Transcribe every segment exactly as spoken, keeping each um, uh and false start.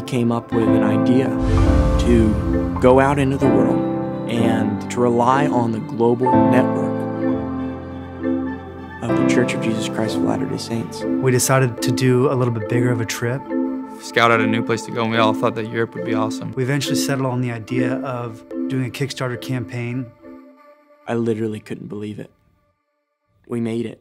we came up with an idea to go out into the world and to rely on the global network of the Church of Jesus Christ of Latter-day Saints. We decided to do a little bit bigger of a trip. Scout out a new place to go, and we all thought that Europe would be awesome. We eventually settled on the idea of doing a Kickstarter campaign. I literally couldn't believe it. We made it.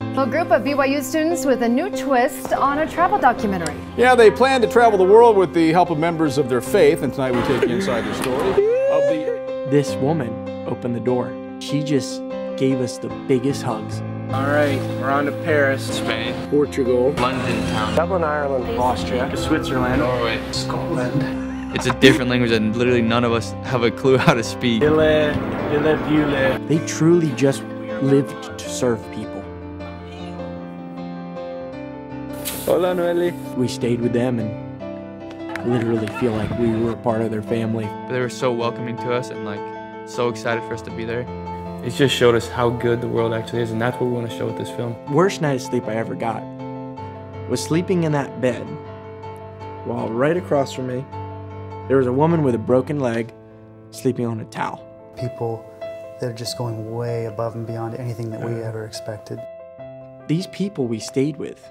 A group of B Y U students with a new twist on a travel documentary. Yeah, they plan to travel the world with the help of members of their faith, and tonight we take you inside the story of the... This woman opened the door. She just gave us the biggest hugs. All right, we're on to Paris, Spain, Portugal, London town, Dublin, Ireland, Austria, Switzerland, Norway, Scotland. It's a different language that literally none of us have a clue how to speak. They truly just lived to serve people. Hola, Noelle. We stayed with them and literally feel like we were part of their family. They were so welcoming to us and like so excited for us to be there. It just showed us how good the world actually is, and that's what we want to show with this film. Worst night of sleep I ever got was sleeping in that bed, while right across from me, there was a woman with a broken leg sleeping on a towel. People that are just going way above and beyond anything that we ever expected. These people we stayed with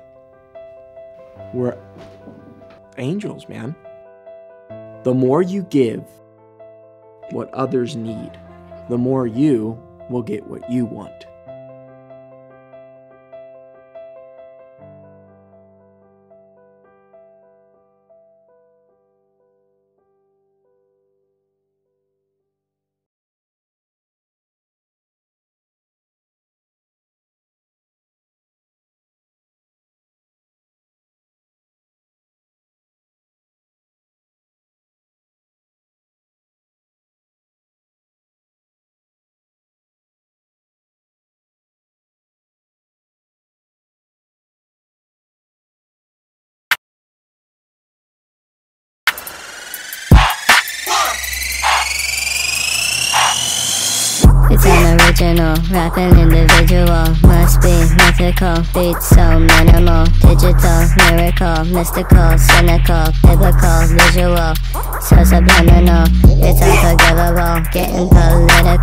were angels, man. The more you give what others need, the more you will get what you want. It's an original, rapping individual, must be mythical, beats so minimal, digital, miracle, mystical, cynical, biblical, visual, so subliminal, it's unforgivable, getting political.